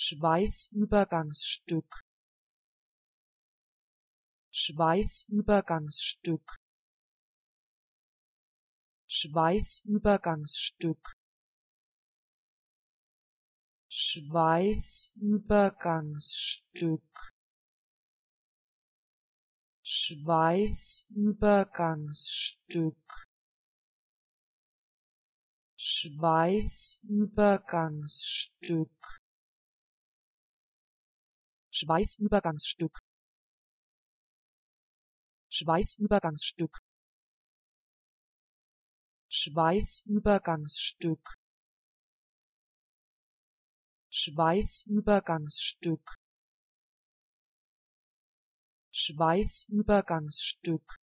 Schweißübergangsstück, Schweißübergangsstück, Schweißübergangsstück, Schweißübergangsstück, Schweißübergangsstück, Schweißübergangsstück, Schweißübergangsstück, Schweißübergangsstück, Schweißübergangsstück, Schweißübergangsstück, Schweißübergangsstück,